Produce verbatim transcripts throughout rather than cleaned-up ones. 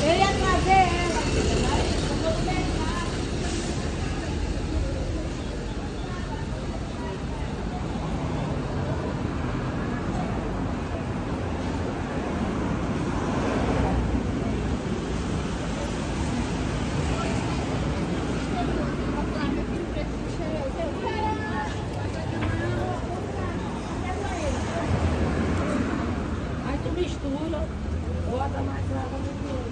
Eu ia trazer ela, eu vou levar. Aí tu mistura. Bota mais água no couro.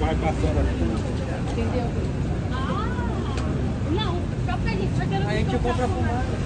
Vai passando aqui. Entendeu? Ah, não, só porque a gente vai querer. A gente compra fumada.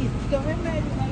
E teu remédio, né?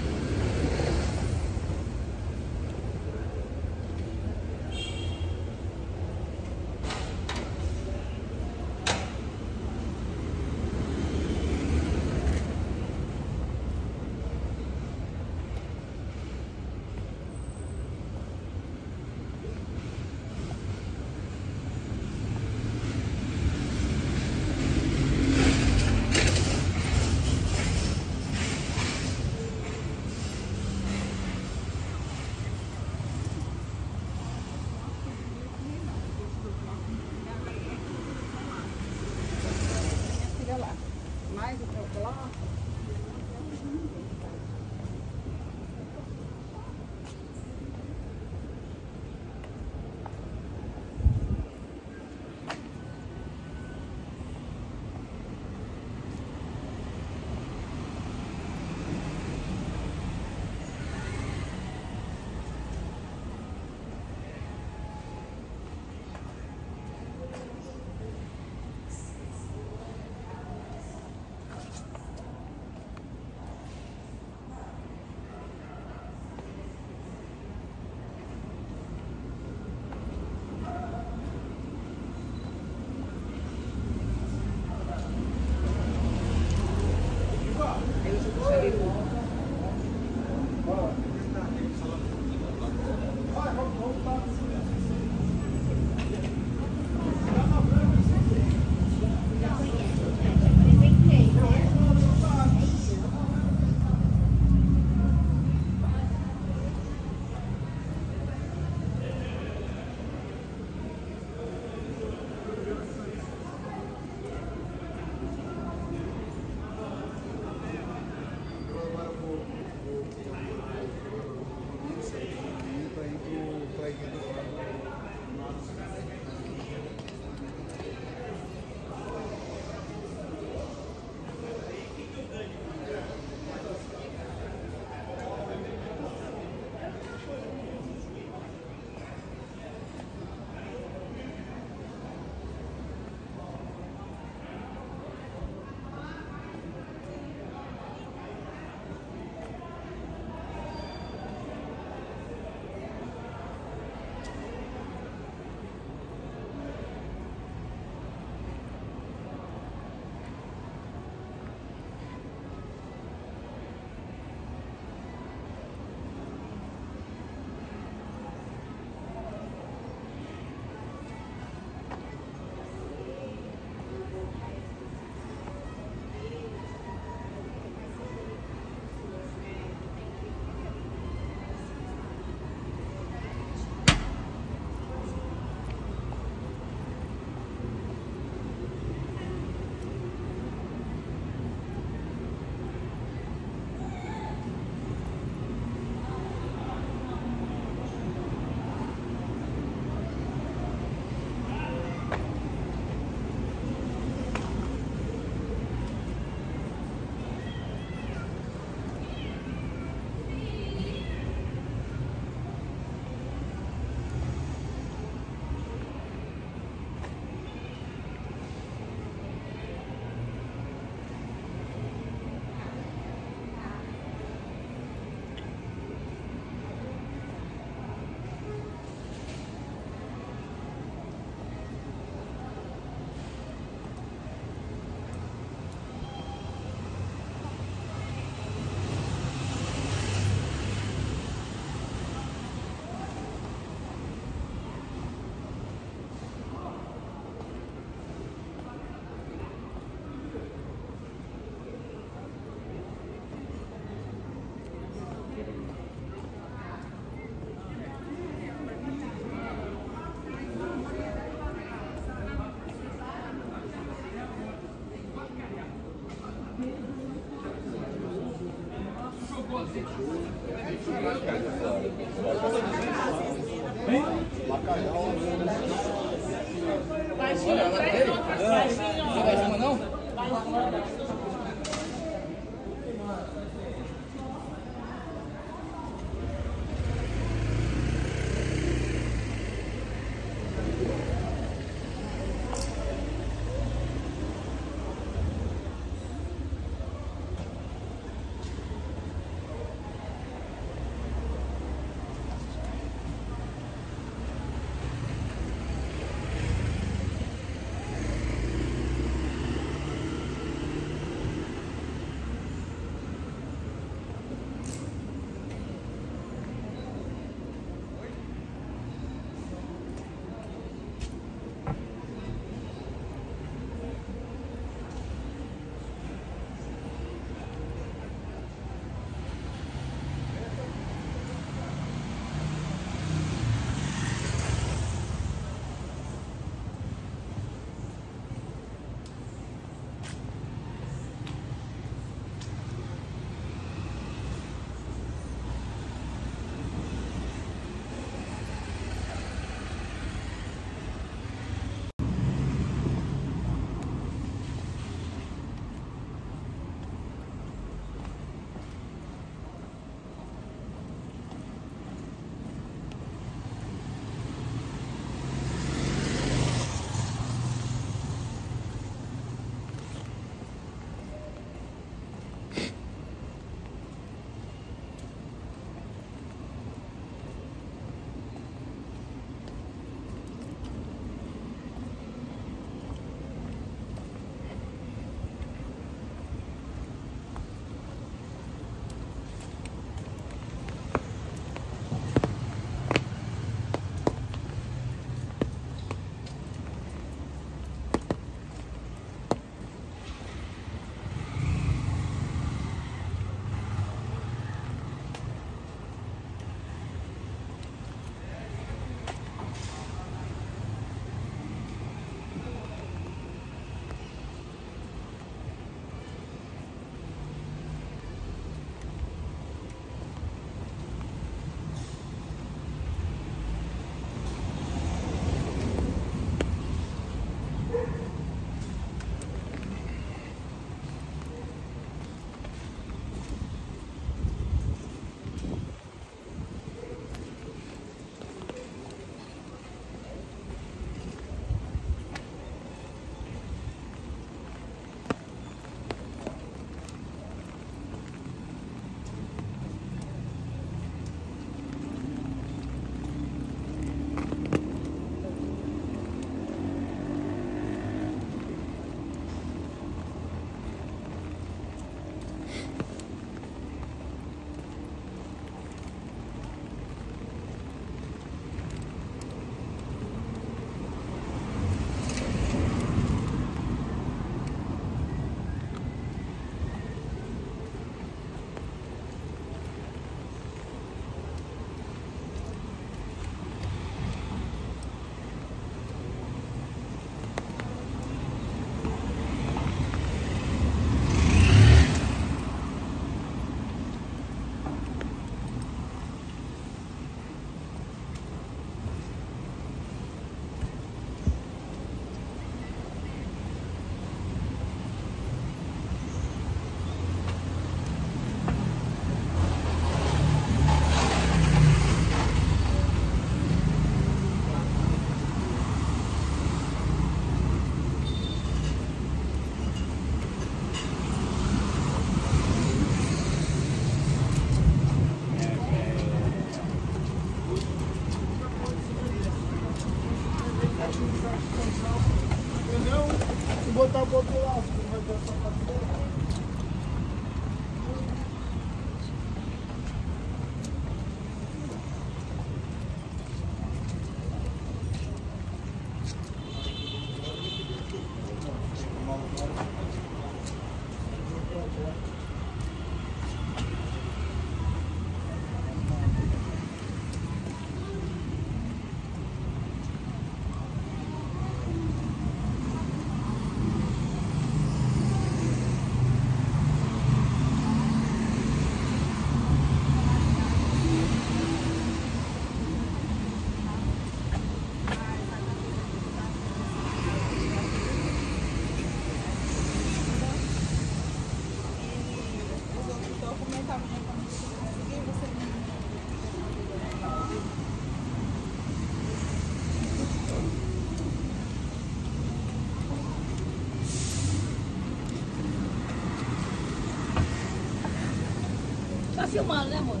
filmando, né, moço?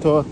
Tô.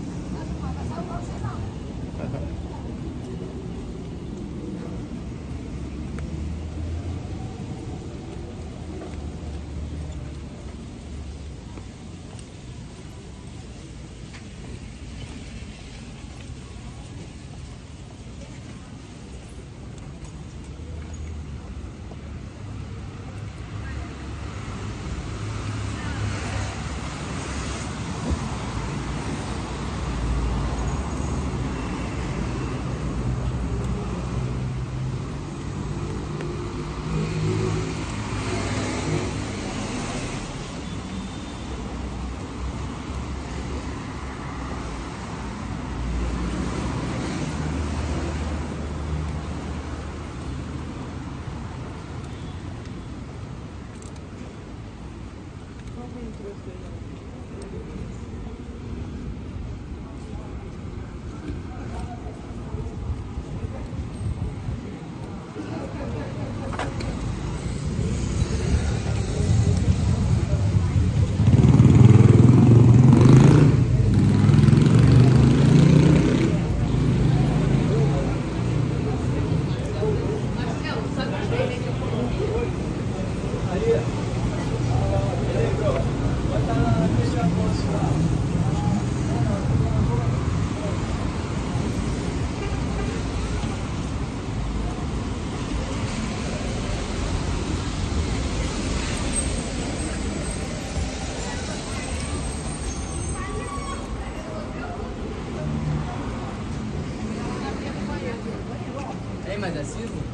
Mas é cinza?